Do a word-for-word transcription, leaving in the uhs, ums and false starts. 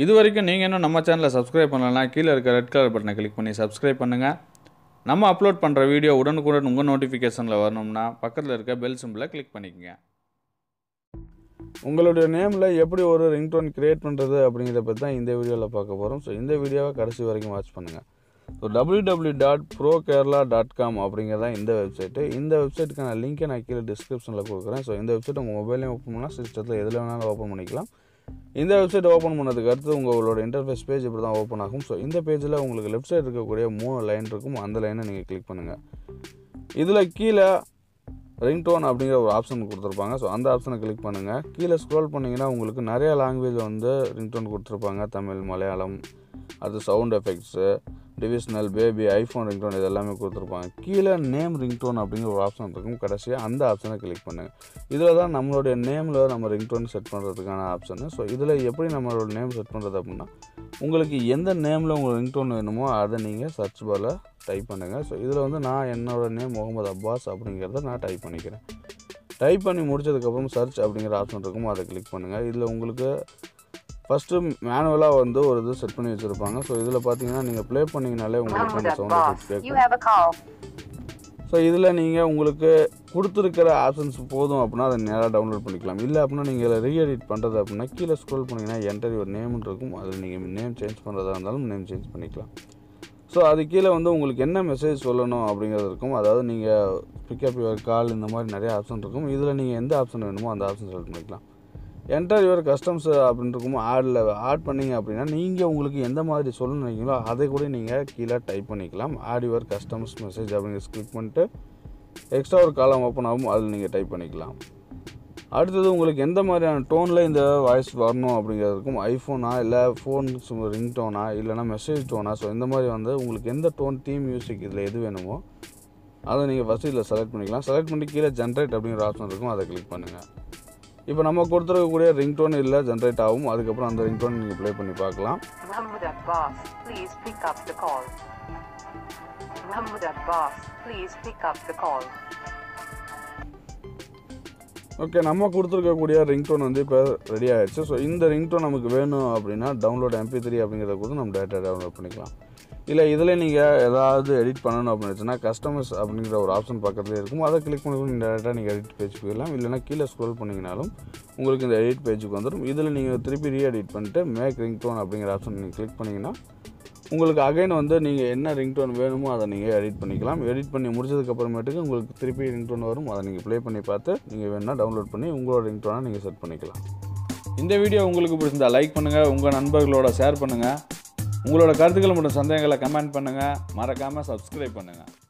If you are not subscribed to our channel, click the red color button and subscribe. If you upload a video, you can click the notification bell symbol. If you name, you can create a ringtone in this video. So, in this video, watch this video. So, w w w dot prokerala dot com is the website. This website is link in the description. So, in this website, open the mobile. இந்த website open பண்ணதுக்கு அடுத்து உங்களோட interface page இப்படி தான் open ஆகும். So இந்த பேஜ்ல உங்களுக்கு லெஃப்ட் சைடு இருக்க கூடிய மூணு லைன் இருக்கும். அந்த லைனை நீங்க கிளிக் பண்ணுங்க. இதுல கீழ ரிங்டோன் அப்படிங்கற ஒரு ஆப்ஷன் கொடுத்திருப்பாங்க. சோ அந்த ஆப்ஷனை கிளிக் பண்ணுங்க. கீழ ஸ்க்ரோல் பண்ணீங்கன்னா உங்களுக்கு நிறைய லாங்குவேஜ் வந்து ரிங்டோன் கொடுத்திருப்பாங்க. தமிழ், மலையாளம், அது sound effects, divisional, baby, iPhone ringtone இதெல்லாம் கொடுத்திருப்பாங்க. கீழ நேம் ரிங்டோன் அப்படிங்கற ஒரு ஆப்ஷன் இருக்கும். கடைசியா அந்த ஆப்ஷனை கிளிக் பண்ணுங்க. இதுல தான் நம்மளுடைய நேம்ல நம்ம ரிங்டோன் செட் பண்றதுக்கான ஆப்ஷன். சோ இதுல எப்படி நம்மளோட நேம் செட் பண்றது அப்படினா உங்களுக்கு எந்த நேம்ல உங்க ரிங்டோன் வேணுமோ அதை நீங்க சர்ச் பார்ல டைப் பண்ணுங்க. சோ இதுல வந்து நான் என்னோட நேம் முகமது அப்பாஸ் அப்படிங்கறத நான் டைப் பண்ணிக்கிறேன். டைப் பண்ணி முடிச்சதுக்கு அப்புறம் சர்ச் அப்படிங்கற ஆப்ஷன் இருக்கும். அதை கிளிக் பண்ணுங்க. இதுல உங்களுக்கு first manually வந்து ஒரு இது செட் பண்ணி வச்சிருப்பாங்க. சோ இதல பாத்தீங்கன்னா நீங்க ப்ளே பண்ணீங்கனாலே உங்களுக்கு அந்த சவுண்ட் கேட்கும். சோ இதல நீங்க உங்களுக்கு கொடுத்திருக்கிற ஆப்ஷன்ஸ் போதும் அப்படினா அதை நேரா டவுன்லோட் பண்ணிக்கலாம். இல்ல அப்படினா நீங்க இத ரீஎடிட் பண்றது அப்படினா கீழ ஸ்க்ரோல் பண்ணீங்கன்னா enter your name ன்னு இருக்கும். அதுல நீங்க நேம் சேஞ்ச் பண்றதா இருந்தாலும் நேம் சேஞ்ச் பண்ணிக்கலாம். சோ அது கீழ வந்து உங்களுக்கு என்ன மெசேஜ் சொல்லணும் அப்படிங்கிறது இருக்கும். அதாவது நீங்க pick up your call இந்த மாதிரி நிறைய ஆப்ஷன் இருக்கும். இதல நீங்க எந்த ஆப்ஷன் வேணுமோ அந்த ஆப்ஷன் செலக்ட் பண்ணிக்கலாம். Enter your customs அப்படினு இருக்குமா ஆட்ல ஆட் பண்ணீங்க அப்படினா நீங்க உங்களுக்கு எந்த மாதிரி சொல்லணும் நினைக்கிறீங்களோ அதை கூட நீங்க கீழ டைப் பண்ணிக்கலாம். add your customs message அப்படிங்க கிளிக் பண்ணிட்டு எக்ஸ்ட்ரா ஒரு காலம் ஓபன் ஆகும். அதுல நீங்க டைப் பண்ணிக்கலாம். அடுத்து உங்களுக்கு எந்த மாதிரியான டோன்ல இந்த வாய்ஸ் வரணும் அப்படிங்கிறது இருக்கும். ஐபோனா இல்ல ஃபோன் ரிங் டோனா இல்லனா மெசேஜ் டோனா சோ இந்த மாதிரி வந்து உங்களுக்கு எந்த டோன் தீம் மியூசிக் இதுல எது வேணுமோ அதை நீங்க ஃபர்ஸ்ட் இதுல செலக்ட் பண்ணிக்கலாம். செலக்ட் பண்ணி கீழ ஜெனரேட் அப்படிங்கிற ஆப்ஷன் இருக்கும். அதை கிளிக் பண்ணுங்க. இப்போ நம்ம கொடுத்துருக்க கூடிய ரிங்டோன் இல்ல ஜெனரேட் ஆகும். அதுக்கு அப்புறம் அந்த ரிங்டோன் நீங்க ப்ளே பண்ணி பார்க்கலாம். Muhammad Abbas, please pick up the call. Muhammad Abbas, please pick up the call. Okay, நம்ம கொடுத்துருக்க கூடிய ரிங்டோன் வந்து இப்போ ரெடி ஆயிடுச்சு. சோ இந்த ரிங்டோன் நமக்கு வேணும் அப்படினா டவுன்லோட் எம் பி த்ரீ அப்படிங்கறத கூட நம்ம டைரக்டா டவுன்லோட் பண்ணிக்கலாம். இல்ல இதுல நீங்க ஏதாவது எடிட் பண்ணனும் அப்படினா கஸ்டமைஸ் அப்படிங்கற ஒரு ஆப்ஷன் பக்கத்துல இருக்கும். அதை கிளிக் பண்ணி நீங்க டைரக்டா நீங்க எடிட் பேஜ் போயிடலாம். இல்லனா கீழ ஸ்க்ரோல் பண்ணீங்கனாலும் உங்களுக்கு இந்த எடிட் பேஜ்க்கு வந்துரும். இதுல நீங்க திருப்பி ரீஎடிட் பண்ணிட்டு மேக் ரிங்டோன் அப்படிங்கற ஆப்ஷன் நீங்க கிளிக் பண்ணீங்கனா உங்களுக்கு அகைன் வந்து நீங்க என்ன ரிங்டோன் வேணுமோ அதை நீங்க எடிட் பண்ணிக்கலாம். எடிட் பண்ணி முடிச்சதுக்கு அப்புறமேட்டுக்கு உங்களுக்கு திருப்பி ரிங்டோன் வரும். அதை நீங்க ப்ளே பண்ணி பார்த்து நீங்க வேணா டவுன்லோட் பண்ணி உங்களோட ரிங்டோனா நீங்க செட் பண்ணிக்கலாம். இந்த வீடியோ உங்களுக்கு பிடிச்சிருந்தா லைக் பண்ணுங்க, உங்க நண்பர்களோட ஷேர் பண்ணுங்க. உங்களோட கருத்துக்கள் மற்றும் சந்தேகங்களை கமெண்ட் பண்ணுங்க. மறக்காம சப்ஸ்கிரைப் பண்ணுங்க.